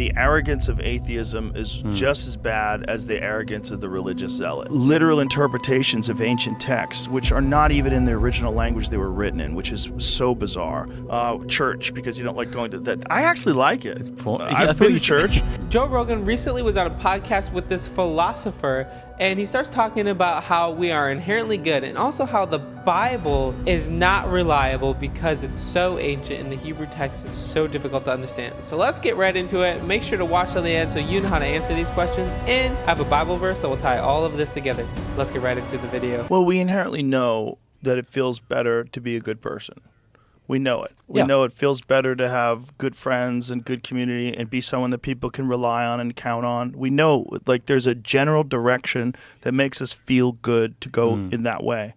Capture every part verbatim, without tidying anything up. the arrogance of atheism is mm. just as bad as the arrogance of the religious zealot. Literal interpretations of ancient texts, which are not even in the original language they were written in, which is so bizarre. Uh, church, because you don't like going to that. I actually like it. It's uh, yeah, I've been to church. Joe Rogan recently was on a podcast with this philosopher, and he starts talking about how we are inherently good, and also how the Bible is not reliable because it's so ancient and the Hebrew text is so difficult to understand. So let's get right into it. Make sure to watch till the end so you know how to answer these questions and have a Bible verse that will tie all of this together. Let's get right into the video. Well, we inherently know that it feels better to be a good person. We know it. We yeah. know it feels better to have good friends and good community and be someone that people can rely on and count on. We know, like, there's a general direction that makes us feel good to go mm. in that way.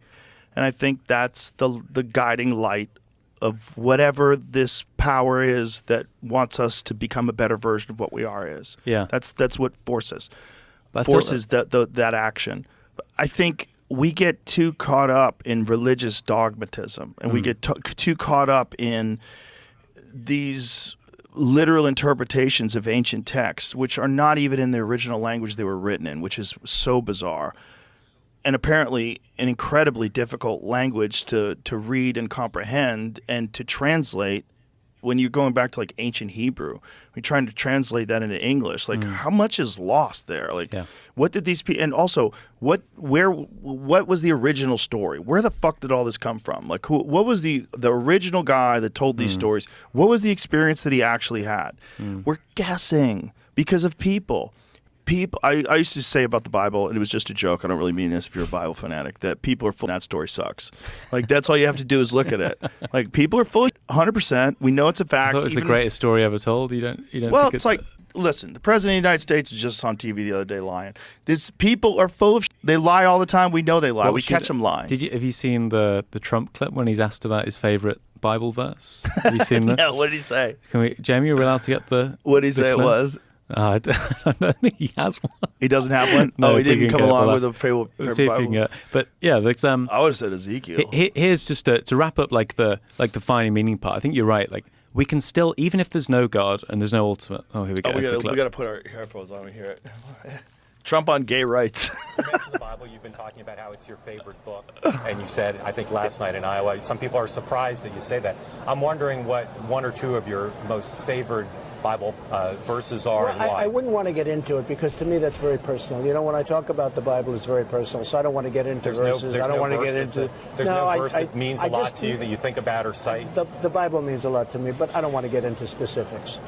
And I think that's the, the guiding light of whatever this power is that wants us to become a better version of what we are is. Yeah. That's, that's what forces, forces that, that, that action. I think we get too caught up in religious dogmatism, and mm. we get too caught up in these literal interpretations of ancient texts, which are not even in the original language they were written in, which is so bizarre, and apparently an incredibly difficult language to, to read and comprehend and to translate. When you're going back to like ancient Hebrew, we're trying to translate that into English. Like, mm. how much is lost there? Like, yeah. what did these people? And also, what, where, what was the original story? Where the fuck did all this come from? Like, who, what was the the original guy that told these mm. stories? What was the experience that he actually had? Mm. We're guessing because of people. People, I, I used to say about the Bible, and it was just a joke, I don't really mean this if you're a Bible fanatic, that people are full, that story sucks. Like, that's all you have to do is look at it. Like, people are full of one hundred percent, we know it's a fact. I thought it was even the greatest story ever told, you don't, you don't well, think it's... Well, it's like, listen, the President of the United States was just on T V the other day lying. This, people are full of sh they lie all the time, we know they lie, what we catch them lying. Did you, have you seen the, the Trump clip when he's asked about his favourite Bible verse? Have you seen that? Yeah, what did he say? Can we, Jamie, are we allowed to get the What did he the say clip? It was? Uh, I don't think he has one. He doesn't have one? No, oh, he didn't come along with a favorite Bible. But yeah, like, um, I would have said Ezekiel. He, here's just to, to wrap up like the like the finding meaning part. I think you're right. Like, we can still, even if there's no God and there's no ultimate. Oh, here we go. Oh, we got to put our headphones on. We hear it. Trump on gay rights. You mentioned the Bible. You've been talking about how it's your favorite book, and you said, I think last night in Iowa, some people are surprised that you say that. I'm wondering what one or two of your most favored Bible uh, verses are, well, and why. I, I wouldn't want to get into it because to me that's very personal. You know, when I talk about the Bible, it's very personal, so I don't want to get into there's verses. No, I don't no want to get into. A, there's no, no verse I, I, that means I a lot just, to you that you think about or cite. The, the Bible means a lot to me, but I don't want to get into specifics.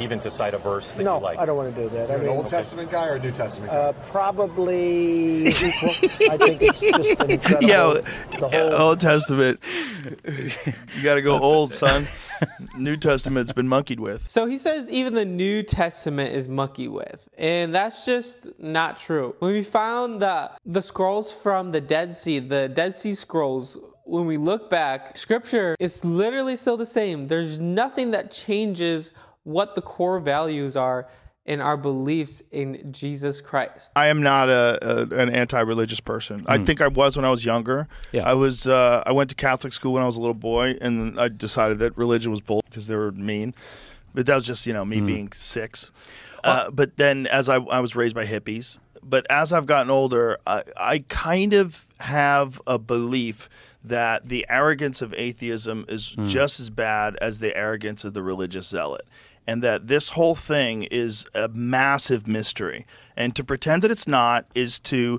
Even to cite a verse that no, you like? No, I don't want to do that. You're I mean, an Old Testament guy or a New Testament guy? Uh, probably equal. I think it's just an incredible... Yeah, whole... Old Testament. You got to go old, son. New Testament's been monkeyed with. So he says even the New Testament is monkeyed with, and that's just not true. When we found the, the scrolls from the Dead Sea, the Dead Sea Scrolls, when we look back, Scripture is literally still the same. There's nothing that changes what the core values are in our beliefs in Jesus Christ. I am not a, a an anti-religious person. Mm. I think I was when I was younger. Yeah. I was. Uh, I went to Catholic school when I was a little boy, and I decided that religion was bull because they were mean. But that was just, you know, me mm. being six. Uh, well, but then, as I, I was raised by hippies. But as I've gotten older, I, I kind of have a belief that the arrogance of atheism is mm. just as bad as the arrogance of the religious zealot. And that this whole thing is a massive mystery, and to pretend that it's not is to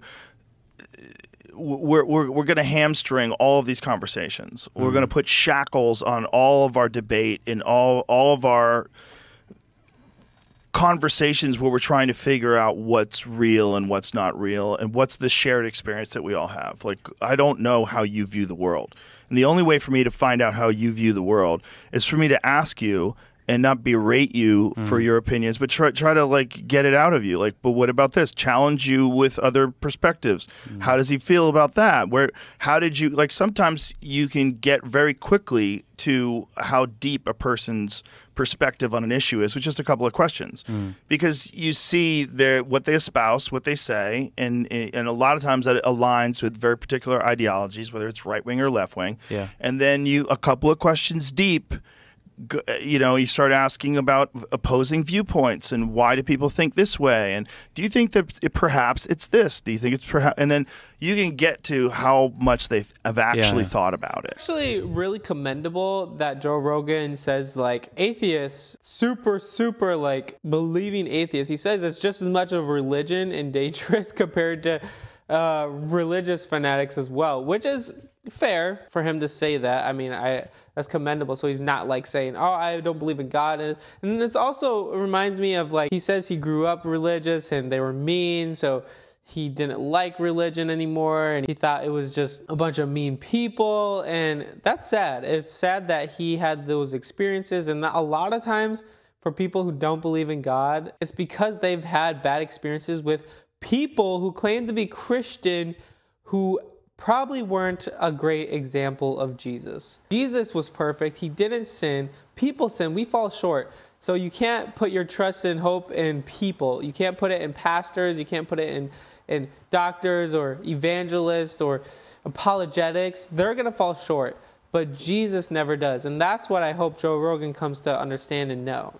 we're we're, we're going to hamstring all of these conversations. Mm-hmm. We're going to put shackles on all of our debate and all all of our conversations where we're trying to figure out what's real and what's not real, and what's the shared experience that we all have. Like, I don't know how you view the world, and the only way for me to find out how you view the world is for me to ask you. And not berate you mm. for your opinions, but try, try to like get it out of you. Like, but what about this? Challenge you with other perspectives. Mm. How does he feel about that? Where? How did you like? Sometimes you can get very quickly to how deep a person's perspective on an issue is with just a couple of questions, mm. because you see their what they espouse, what they say, and and a lot of times that aligns with very particular ideologies, whether it's right wing or left wing. Yeah. And then you a couple of questions deep. you know, you start asking about opposing viewpoints and why do people think this way? And do you think that it, perhaps it's this? Do you think it's perhaps? And then you can get to how much they have actually yeah. thought about it. Actually, really commendable that Joe Rogan says, like, atheists, super, super, like, believing atheists. He says it's just as much of religion and dangerous compared to uh, religious fanatics as well, which is fair for him to say that. I mean, I that's commendable. So he's not like saying, oh, I don't believe in God. And, and it's also, it reminds me of, like, he says he grew up religious and they were mean, so he didn't like religion anymore and he thought it was just a bunch of mean people. And that's sad. It's sad that he had those experiences. And a lot of times for people who don't believe in God, it's because they've had bad experiences with people who claim to be Christian who probably weren't a great example of Jesus. Jesus was perfect. He didn't sin. People sin. We fall short. So you can't put your trust and hope in people. You can't put it in pastors. You can't put it in, in doctors or evangelists or apologetics. They're going to fall short. But Jesus never does. And that's what I hope Joe Rogan comes to understand and know.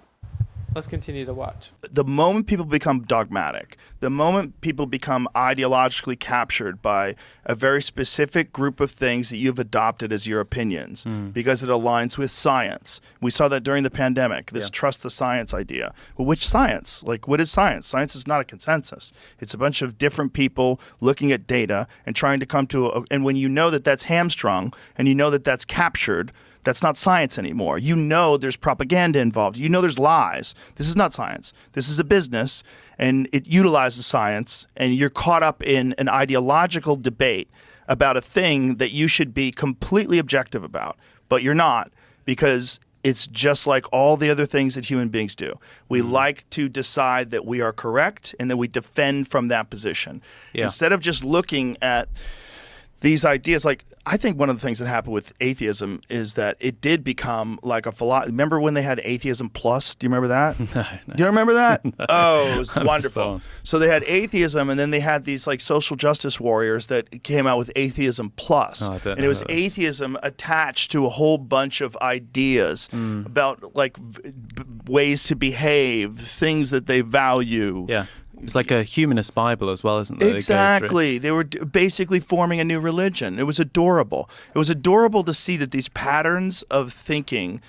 Let's continue to watch. The moment people become dogmatic, the moment people become ideologically captured by a very specific group of things that you've adopted as your opinions, mm. because it aligns with science. We saw that during the pandemic, this yeah. trust the science idea. Well, which science? Like, what is science? Science is not a consensus. It's a bunch of different people looking at data and trying to come to a, and when you know that that's hamstrung and you know that that's captured, that's not science anymore. You know there's propaganda involved. You know there's lies. This is not science. This is a business, and it utilizes science, and you're caught up in an ideological debate about a thing that you should be completely objective about, but you're not, because it's just like all the other things that human beings do. We mm-hmm. like to decide that we are correct and that we defend from that position. Yeah. Instead of just looking at these ideas, like, I think one of the things that happened with atheism is that it did become like a philosophy. Remember when they had Atheism Plus? Do you remember that? No, no. Do you remember that? No. Oh, it was wonderful. So they had atheism, and then they had these like social justice warriors that came out with Atheism Plus. Oh, and it was atheism attached to a whole bunch of ideas mm. about like v ways to behave, things that they value. Yeah. It's like a humanist Bible as well, isn't it? Exactly. They were basically forming a new religion. It was adorable. It was adorable to see that these patterns of thinking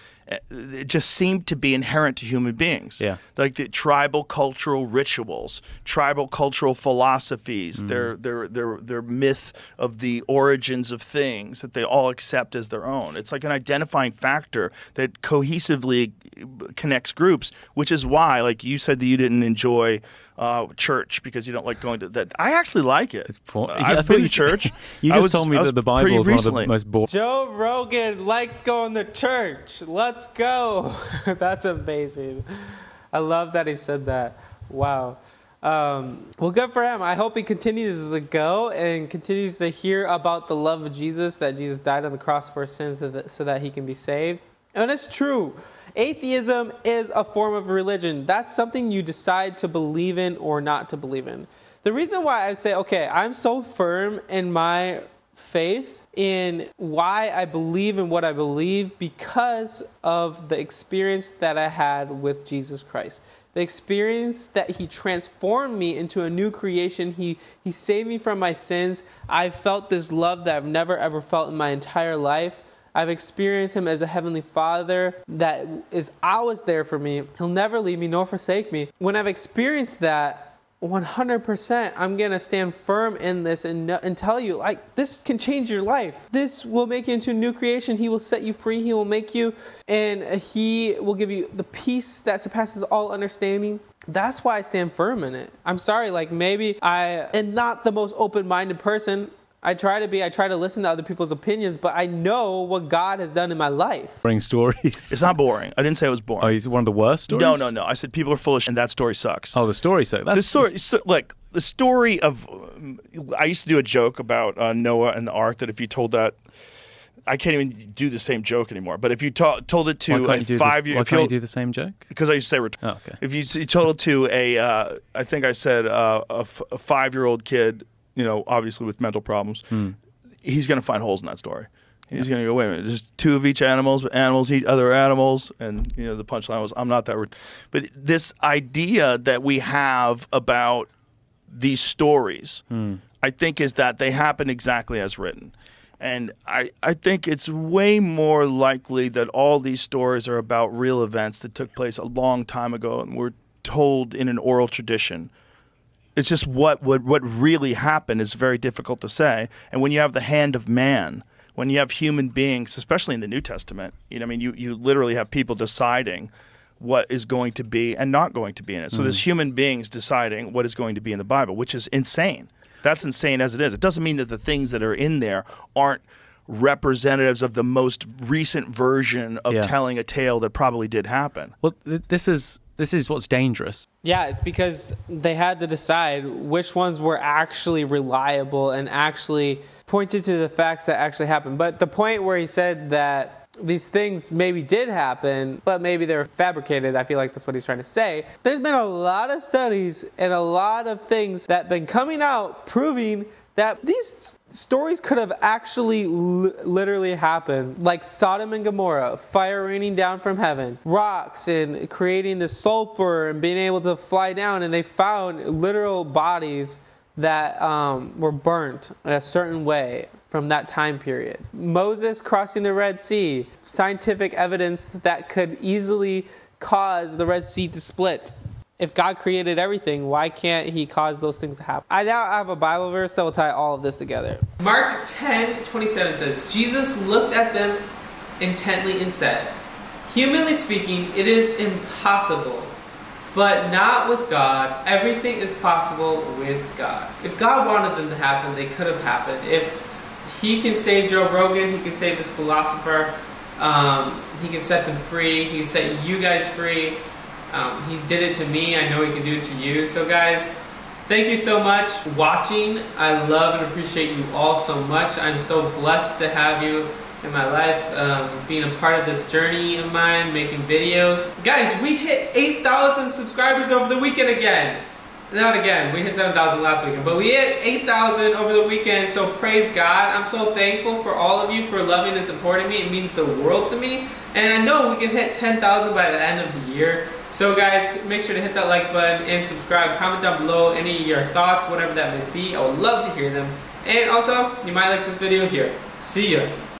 it just seemed to be inherent to human beings. Yeah. Like the tribal cultural rituals, tribal cultural philosophies, mm. their, their, their, their myth of the origins of things that they all accept as their own. It's like an identifying factor that cohesively connects groups, which is why, like you said, that you didn't enjoy uh, church because you don't like going to that. I actually like it. It's yeah, I've been to church. You just was, told me that the Bible is one of the most boring. Joe Rogan likes going to church. Let's Let's go. That's amazing. I love that he said that. Wow. Um, well, good for him. I hope he continues to go and continues to hear about the love of Jesus, that Jesus died on the cross for sins so that, so that he can be saved. And it's true. Atheism is a form of religion. That's something you decide to believe in or not to believe in. The reason why I say, okay, I'm so firm in my faith, in why I believe in what I believe, because of the experience that I had with Jesus Christ. The experience that he transformed me into a new creation. He, he saved me from my sins. I felt this love that I've never ever felt in my entire life. I've experienced him as a heavenly father that is always there for me. He'll never leave me nor forsake me. When I've experienced that, one hundred percent, I'm going to stand firm in this and, and tell you, like, this can change your life. This will make you into a new creation. He will set you free. He will make you, and he will give you the peace that surpasses all understanding. That's why I stand firm in it. I'm sorry, like, maybe I am not the most open-minded person. I try to be, I try to listen to other people's opinions, but I know what God has done in my life. Boring stories. It's not boring. I didn't say it was boring. Oh, he's one of the worst stories? No, no, no. I said people are foolish and that story sucks. Oh, the story sucks. That's, the story, so, like, the story of, um, I used to do a joke about uh, Noah and the ark that if you told that, I can't even do the same joke anymore. But if you to told it to a five-year, why can't you do, this, why can't you do the same joke? Because I used to say, oh, okay. If you, you told it to a, uh, I think I said uh, a, f a five-year-old kid, you know, obviously with mental problems, mm. he's going to find holes in that story. He's yeah. going to go, wait a minute, there's two of each animals, but animals eat other animals. And, you know, the punchline was, I'm not that rude. But this idea that we have about these stories, mm. I think, is that they happen exactly as written. And I, I think it's way more likely that all these stories are about real events that took place a long time ago and were told in an oral tradition. It's just what, what, what really happened is very difficult to say. And when you have the hand of man, when you have human beings, especially in the New Testament, you know, I mean, you, you literally have people deciding what is going to be and not going to be in it. So mm-hmm. there's human beings deciding what is going to be in the Bible, which is insane. That's insane as it is. It doesn't mean that the things that are in there aren't representatives of the most recent version of yeah. telling a tale that probably did happen. Well, th this is... This is what's dangerous. Yeah, it's because they had to decide which ones were actually reliable and actually pointed to the facts that actually happened. But the point where he said that these things maybe did happen, but maybe they were fabricated, I feel like that's what he's trying to say. There's been a lot of studies and a lot of things that have been coming out proving that these stories could have actually li literally happened. Like Sodom and Gomorrah, fire raining down from heaven, rocks and creating the sulfur and being able to fly down, and they found literal bodies that um, were burnt in a certain way from that time period. Moses crossing the Red Sea, scientific evidence that could easily cause the Red Sea to split. If God created everything, why can't he cause those things to happen? I now have a Bible verse that will tie all of this together. Mark ten twenty-seven says, Jesus looked at them intently and said, humanly speaking, it is impossible, but not with God. Everything is possible with God. If God wanted them to happen, they could have happened. If he can save Joe Rogan, he can save this philosopher, um, he can set them free, he can set you guys free. Um, he did it to me. I know he can do it to you. So guys, thank you so much for watching. I love and appreciate you all so much. I'm so blessed to have you in my life, um, being a part of this journey of mine, making videos. Guys, we hit eight thousand subscribers over the weekend again. Not again. We hit seven thousand last weekend, but we hit eight thousand over the weekend. So praise God. I'm so thankful for all of you for loving and supporting me. It means the world to me. And I know we can hit ten thousand by the end of the year. So guys, make sure to hit that like button and subscribe. Comment down below any of your thoughts, whatever that may be. I would love to hear them. And also, you might like this video here. See ya.